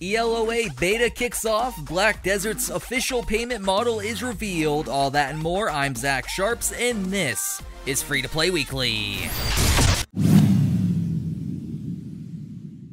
ELOA beta kicks off, Black Desert's official payment model is revealed, all that and more. I'm Zach Sharpes, and this is Free to Play Weekly.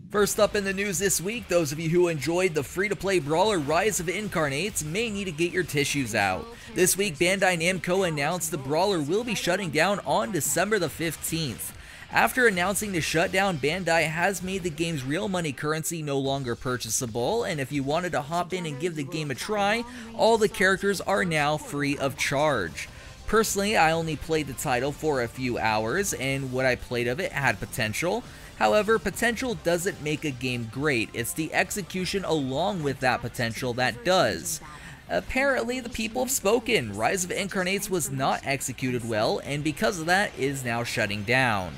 First up in the news this week, those of you who enjoyed the free-to-play brawler Rise of Incarnates may need to get your tissues out. This week, Bandai Namco announced the brawler will be shutting down on December the 15th. After announcing the shutdown, Bandai has made the game's real money currency no longer purchasable, and if you wanted to hop in and give the game a try, all the characters are now free of charge. Personally, I only played the title for a few hours, and what I played of it had potential. However, potential doesn't make a game great, it's the execution along with that potential that does. Apparently, the people have spoken. Rise of Incarnates was not executed well, and because of that, is now shutting down.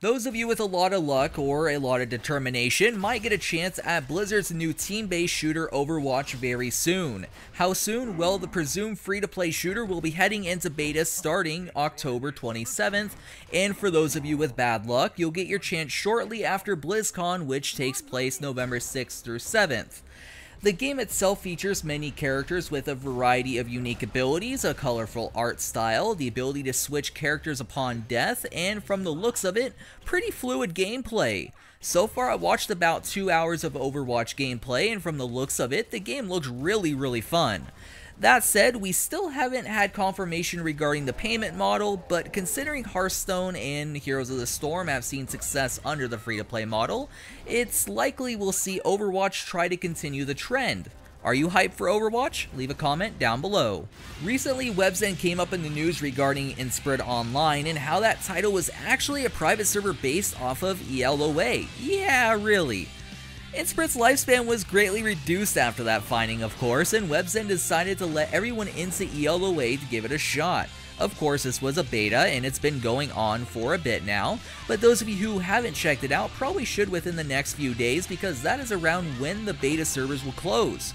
Those of you with a lot of luck or a lot of determination might get a chance at Blizzard's new team-based shooter Overwatch very soon. How soon? Well, the presumed free-to-play shooter will be heading into beta starting October 27th, and for those of you with bad luck, you'll get your chance shortly after BlizzCon, which takes place November 6th through 7th. The game itself features many characters with a variety of unique abilities, a colorful art style, the ability to switch characters upon death, and from the looks of it, pretty fluid gameplay. So far, I watched about 2 hours of Overwatch gameplay, and from the looks of it, the game looks really fun. That said, we still haven't had confirmation regarding the payment model, but considering Hearthstone and Heroes of the Storm have seen success under the free-to-play model, it's likely we'll see Overwatch try to continue the trend. Are you hyped for Overwatch? Leave a comment down below. Recently, WebZen came up in the news regarding Inspired Online and how that title was actually a private server based off of ELOA. Yeah, really. Inspirit's lifespan was greatly reduced after that finding, of course, and WebZen decided to let everyone into ELOA to give it a shot. Of course, this was a beta, and it's been going on for a bit now, but those of you who haven't checked it out probably should within the next few days, because that is around when the beta servers will close.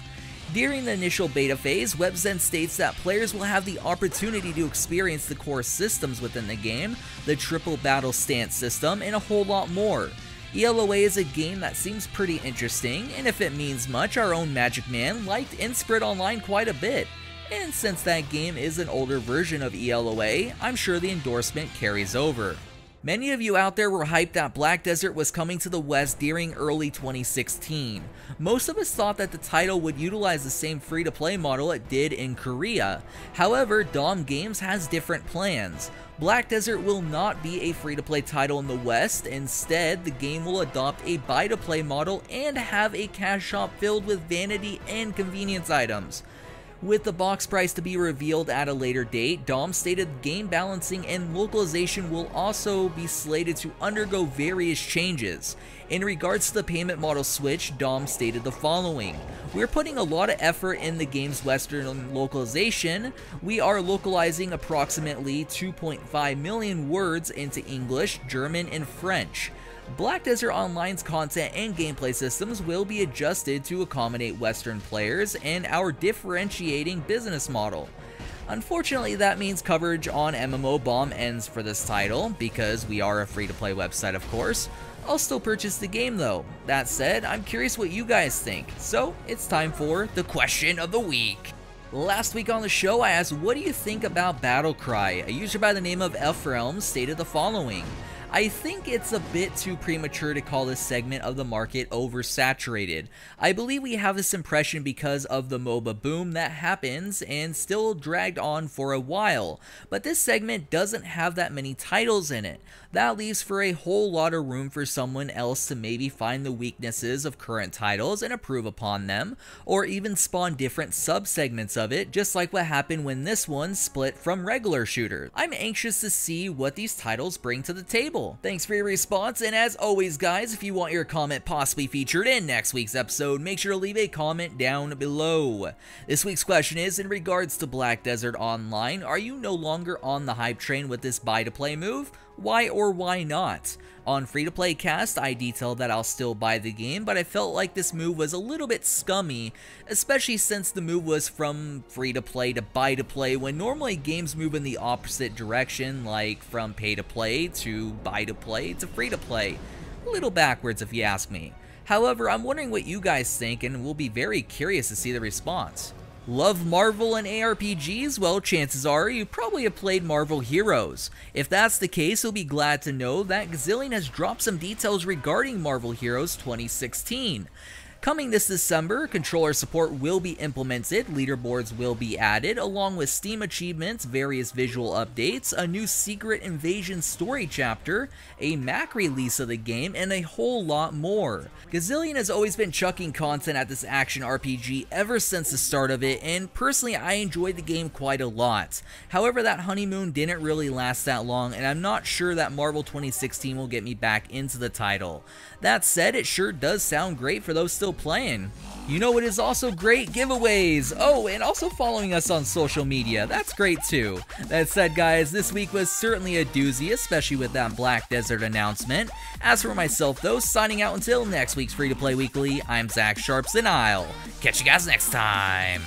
During the initial beta phase, WebZen states that players will have the opportunity to experience the core systems within the game, the triple battle stance system, and a whole lot more. ELOA is a game that seems pretty interesting, and if it means much, our own Magic Man liked Inspirit Online quite a bit. And since that game is an older version of ELOA, I'm sure the endorsement carries over. Many of you out there were hyped that Black Desert was coming to the West during early 2016. Most of us thought that the title would utilize the same free-to-play model it did in Korea. However, Daum Games has different plans. Black Desert will not be a free-to-play title in the West. Instead, the game will adopt a buy-to-play model and have a cash shop filled with vanity and convenience items. With the box price to be revealed at a later date, Daum stated game balancing and localization will also be slated to undergo various changes. In regards to the payment model switch, Daum stated the following: "We're putting a lot of effort in the game's Western localization. We are localizing approximately 2.5 million words into English, German, and French. Black Desert Online's content and gameplay systems will be adjusted to accommodate Western players and our differentiating business model. Unfortunately, that means coverage on MMOBomb ends for this title, because we are a free-to-play website, of course. I'll still purchase the game, though. That said, I'm curious what you guys think. So, it's time for the question of the week. Last week on the show, I asked, what do you think about Battlecry? A user by the name of Elf Realm stated the following: "I think it's a bit too premature to call this segment of the market oversaturated. I believe we have this impression because of the MOBA boom that happens and still dragged on for a while, but this segment doesn't have that many titles in it. That leaves for a whole lot of room for someone else to maybe find the weaknesses of current titles and improve upon them, or even spawn different sub-segments of it, just like what happened when this one split from regular shooters. I'm anxious to see what these titles bring to the table." Thanks for your response, and as always, guys, if you want your comment possibly featured in next week's episode, make sure to leave a comment down below. This week's question is, in regards to Black Desert Online, are you no longer on the hype train with this buy-to-play move? Why or why not? On Free to Play Cast, I detailed that I'll still buy the game, but I felt like this move was a little bit scummy, especially since the move was from free to buy to play, when normally games move in the opposite direction, like from pay to play to buy to play to free to play. A little backwards if you ask me. However, I'm wondering what you guys think, and we'll be very curious to see the response. Love Marvel and ARPGs? Well, chances are you probably have played Marvel Heroes. If that's the case, you'll be glad to know that Gazillion has dropped some details regarding Marvel Heroes 2016. Coming this December, controller support will be implemented, leaderboards will be added, along with Steam achievements, various visual updates, a new Secret Invasion story chapter, a Mac release of the game, and a whole lot more. Gazillion has always been chucking content at this action RPG ever since the start of it, and personally I enjoyed the game quite a lot. However, that honeymoon didn't really last that long, and I'm not sure that Marvel 2016 will get me back into the title. That said, it sure does sound great for those still playing. You know, it is also great giveaways. Oh, and also following us on social media. That's great too. That said, guys, this week was certainly a doozy, especially with that Black Desert announcement. As for myself, though, signing out until next week's Free to Play Weekly, I'm Zach Sharpes, and I'll catch you guys next time.